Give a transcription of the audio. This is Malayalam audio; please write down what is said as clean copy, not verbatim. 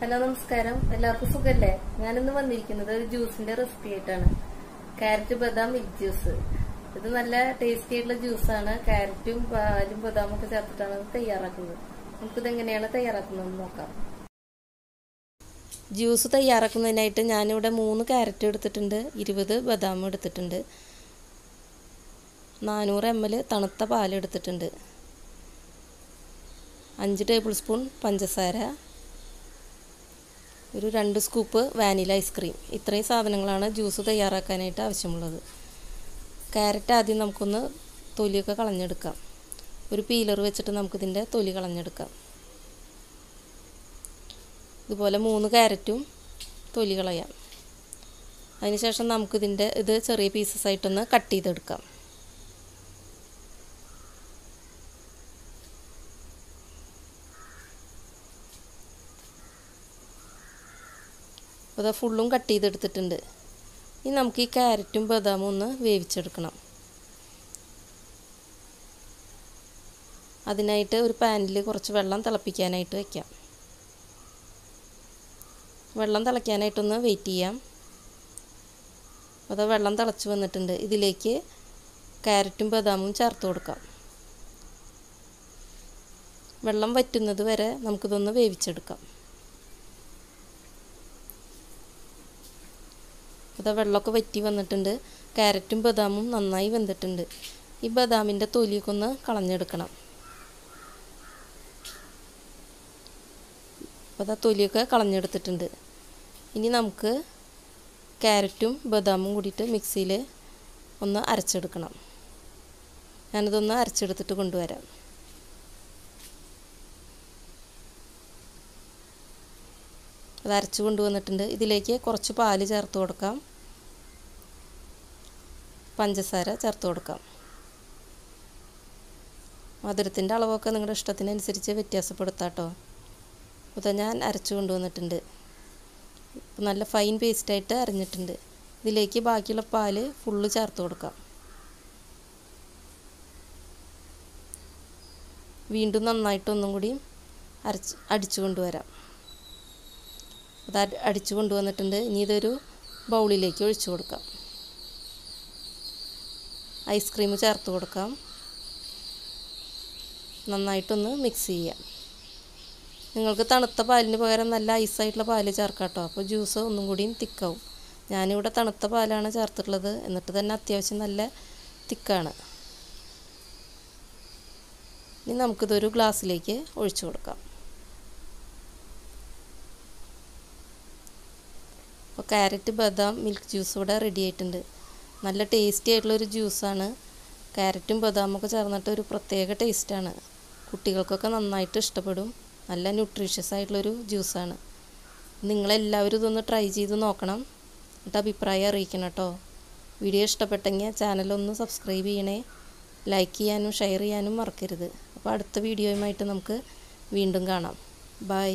Hello, namaskaram. എല്ലാവർക്കും സുഖല്ലേ? ഞാൻ ഇന്ന് വന്നിരിക്കുന്നത് ഒരു ജ്യൂസിന്റെ റെസിപ്പി ആയിട്ടാണ്. കാരറ്റ് ബദാം മിൽക്ക് ജ്യൂസ്. ഇത് നല്ല ടേസ്റ്റി ആയിട്ടുള്ള ജ്യൂസാണ്. കാരറ്റും പാലും ബദാമും ഒക്കെ ചേർത്തിട്ടാണ് ഇത് തയ്യാറാക്കുന്നത്. നമുക്ക് ഇത് എങ്ങനെയാണ് തയ്യാറാക്കുന്നതെന്ന് നോക്കാം. ജ്യൂസ് തയ്യാറാക്കുന്നതിനായിട്ട് ഞാൻ ഇവിടെ 3 കാരറ്റ് എടുത്തിട്ടുണ്ട്, 20 ബദാം എടുത്തിട്ടുണ്ട്, 400 ml തണുത്ത പാൽ എടുത്തിട്ടുണ്ട്, 5 ടേബിൾസ്പൂൺ പഞ്ചസാര, ഒരു 2 സ്കൂപ്പ് വാനില ഐസ്ക്രീം. ഇത്രയും സാധനങ്ങളാണ് ജ്യൂസ് തയ്യാറാക്കാനായിട്ട് ആവശ്യമുള്ളത്. കാരറ്റ് ആദ്യം നമുക്കൊന്ന് തൊലിയൊക്കെ കളഞ്ഞെടുക്കാം. ഒരു പീലർ വെച്ചിട്ട് നമുക്കിതിൻ്റെ തൊലി കളഞ്ഞെടുക്കാം. ഇതുപോലെ 3 കാരറ്റും തൊലി കളയാം. അതിനുശേഷം നമുക്കിതിൻ്റെ ഇത് ചെറിയ പീസസ് ആയിട്ടൊന്ന് കട്ട് ചെയ്തെടുക്കാം. അപ്പോൾ അത് ഫുള്ളും കട്ട് ചെയ്തെടുത്തിട്ടുണ്ട്. ഇനി നമുക്ക് ഈ കാരറ്റും ബദാമും ഒന്ന് വേവിച്ചെടുക്കണം. അതിനായിട്ട് ഒരു പാനിൽ കുറച്ച് വെള്ളം തിളപ്പിക്കാനായിട്ട് വയ്ക്കാം. വെള്ളം തിളയ്ക്കാനായിട്ടൊന്ന് വെയിറ്റ് ചെയ്യാം. അപ്പോൾ വെള്ളം തിളച്ച് വന്നിട്ടുണ്ട്. ഇതിലേക്ക് കാരറ്റും ബദാമും ചേർത്ത് കൊടുക്കാം. വെള്ളം വറ്റുന്നത് വരെ നമുക്കിതൊന്ന് വേവിച്ചെടുക്കാം. അപ്പോൾ വെള്ളമൊക്കെ വറ്റി വന്നിട്ടുണ്ട്. കാരറ്റും ബദാമും നന്നായി വെന്തിട്ടുണ്ട്. ഈ ബദാമിൻ്റെ തൊലിയൊക്കെ ഒന്ന് കളഞ്ഞെടുക്കണം. അപ്പോൾ തൊലിയൊക്കെ കളഞ്ഞെടുത്തിട്ടുണ്ട്. ഇനി നമുക്ക് കാരറ്റും ബദാമും കൂടിയിട്ട് മിക്സിയിൽ ഒന്ന് അരച്ചെടുക്കണം. ഞാനിതൊന്ന് അരച്ചെടുത്തിട്ട് കൊണ്ടുവരാം. അത് അരച്ച് കൊണ്ടുവന്നിട്ടുണ്ട്. ഇതിലേക്ക് കുറച്ച് പാല് ചേർത്ത് കൊടുക്കാം, പഞ്ചസാര ചേർത്ത് കൊടുക്കാം. മധുരത്തിൻ്റെ അളവൊക്കെ നിങ്ങളുടെ ഇഷ്ടത്തിനനുസരിച്ച് വ്യത്യാസപ്പെടുത്താം കേട്ടോ. അപ്പോൾ ഞാൻ അരച്ച് കൊണ്ടുവന്നിട്ടുണ്ട്. നല്ല ഫൈൻ പേസ്റ്റായിട്ട് അരഞ്ഞിട്ടുണ്ട്. ഇതിലേക്ക് ബാക്കിയുള്ള പാല് ഫുള്ള് ചേർത്ത് കൊടുക്കാം. വീണ്ടും നന്നായിട്ടൊന്നും കൂടി അടിച്ചു കൊണ്ടുവരാം. അത് അടിച്ചു കൊണ്ടുവന്നിട്ടുണ്ട്. ഇനി ഇതൊരു ബൗളിലേക്ക് ഒഴിച്ചു കൊടുക്കാം. ഐസ്ക്രീം ചേർത്ത് കൊടുക്കാം. നന്നായിട്ടൊന്ന് മിക്സ് ചെയ്യാം. നിങ്ങൾക്ക് തണുത്ത പാലിന് പകരം നല്ല ഐസായിട്ടുള്ള പാല് ചേർക്കാം കേട്ടോ. അപ്പോൾ ജ്യൂസ് ഒന്നും കൂടിയും തിക്കാവും. ഞാനിവിടെ തണുത്ത പാലാണ് ചേർത്തിട്ടുള്ളത്. എന്നിട്ട് തന്നെ അത്യാവശ്യം നല്ല തിക്കാണ്. ഇനി നമുക്കിതൊരു ഗ്ലാസ്സിലേക്ക് ഒഴിച്ചു കൊടുക്കാം. അപ്പോൾ കാരറ്റ് ബദാം മിൽക്ക് ജ്യൂസ് ഇവിടെ റെഡി ആയിട്ടുണ്ട്. നല്ല ടേസ്റ്റി ആയിട്ടുള്ളൊരു ജ്യൂസാണ്. കാരറ്റും ബദാമൊക്കെ ചേർന്നിട്ട് ഒരു പ്രത്യേക ടേസ്റ്റാണ്. കുട്ടികൾക്കൊക്കെ നന്നായിട്ട് ഇഷ്ടപ്പെടും. നല്ല ന്യൂട്രീഷ്യസ് ആയിട്ടുള്ളൊരു ജ്യൂസാണ്. നിങ്ങളെല്ലാവരും ഇതൊന്ന് ട്രൈ ചെയ്ത് നോക്കണം. എന്നിട്ട് അഭിപ്രായം അറിയിക്കണം കേട്ടോ. വീഡിയോ ഇഷ്ടപ്പെട്ടെങ്കിൽ ചാനലൊന്ന് സബ്സ്ക്രൈബ് ചെയ്യണേ. ലൈക്ക് ചെയ്യാനും ഷെയർ ചെയ്യാനും മറക്കരുത്. അപ്പോൾ അടുത്ത വീഡിയോയുമായിട്ട് നമുക്ക് വീണ്ടും കാണാം. ബൈ.